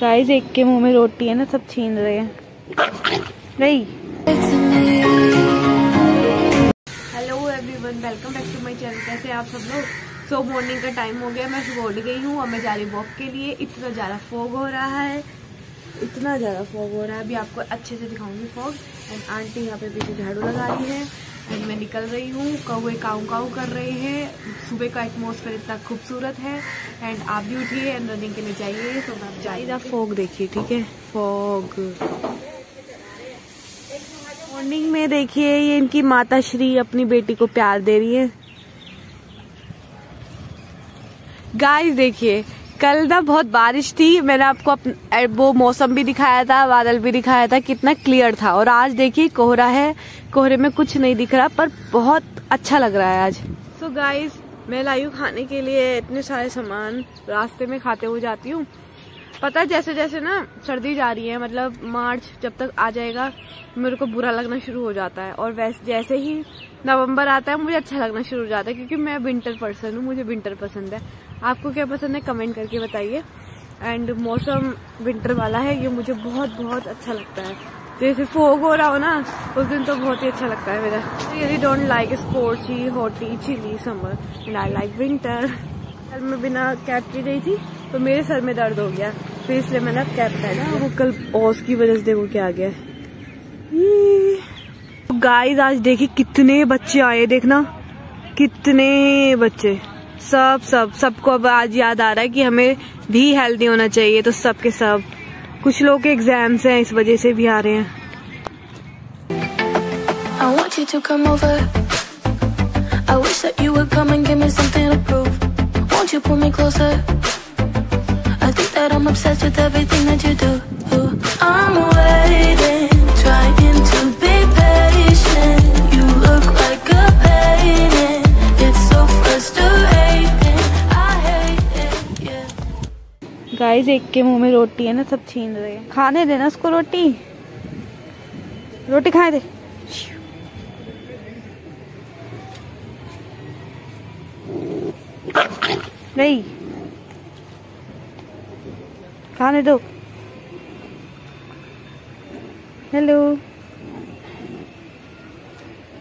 Guys एक के मुंह में रोटी है ना, सब छीन रहे हैं। Hello everyone, welcome back to my channel. कैसे आप सब लोग? सो मॉर्निंग का टाइम हो गया, मैं सुबह उठ गई हूँ और मैं जा रही वॉक के लिए। इतना ज़्यादा फॉग हो रहा है, इतना ज़्यादा फॉग हो रहा है, अभी आपको अच्छे से दिखाऊंगी फॉग। एंड आंटी यहाँ पे पीछे झाड़ू लगा रही है एंड मैं निकल रही हूँ। कौवे काऊ काऊ कर रहे हैं। सुबह का एटमॉस्फेयर इतना खूबसूरत है। एंड आप भी उठिए एंड रनिंग के लिए जाइए। तो आप जाइए, फॉग देखिए, ठीक है। फॉग मॉर्निंग में देखिए, ये इनकी माता श्री अपनी बेटी को प्यार दे रही है। गाइस देखिए, कल ना बहुत बारिश थी, मैंने आपको वो मौसम भी दिखाया था, बादल भी दिखाया था, कितना क्लियर था। और आज देखिए कोहरा है, कोहरे में कुछ नहीं दिख रहा, पर बहुत अच्छा लग रहा है आज। सो गाइस, मैं लाई हूँ खाने के लिए इतने सारे सामान, रास्ते में खाते हुए जाती हूँ। पता है जैसे जैसे ना सर्दी जा रही है, मतलब मार्च जब तक आ जाएगा मेरे को बुरा लगना शुरू हो जाता है। और वैसे जैसे ही नवंबर आता है मुझे अच्छा लगना शुरू हो जाता है, क्योंकि मैं विंटर पर्सन हूँ, मुझे विंटर पसंद है। आपको क्या पसंद है कमेंट करके बताइए। एंड मौसम विंटर वाला है, ये मुझे बहुत बहुत अच्छा लगता है। जैसे फोग हो रहा हो ना, उस दिन तो बहुत ही अच्छा लगता है मेरा। Really don't like scorchy hottie chilly summer and I like winter. कल मैं बिना कैप की गई थी तो मेरे सर में दर्द हो गया, फिर इसलिए मैंने कैप पहना। वो कल ओस की वजह से देखो क्या आ गया। गाइस आज देखिए कितने बच्चे आए, देखना कितने बच्चे। सबको अब आज याद आ रहा है कि हमें भी हेल्दी होना चाहिए, तो सब के सब, कुछ लोग के एग्जाम्स हैं इस वजह से भी आ रहे हैं। गाइस एक के मुंह में रोटी है ना, सब छीन रहे हैं। खाने देना उसको, रोटी रोटी खाने दे। नहीं खाने दो। हेलो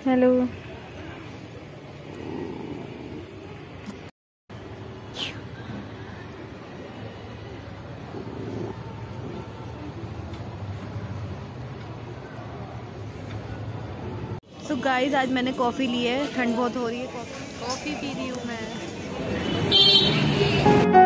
हेलो, गाइस आज मैंने कॉफ़ी ली है, ठंड बहुत हो रही है, कॉफ़ी पी रही हूँ मैं।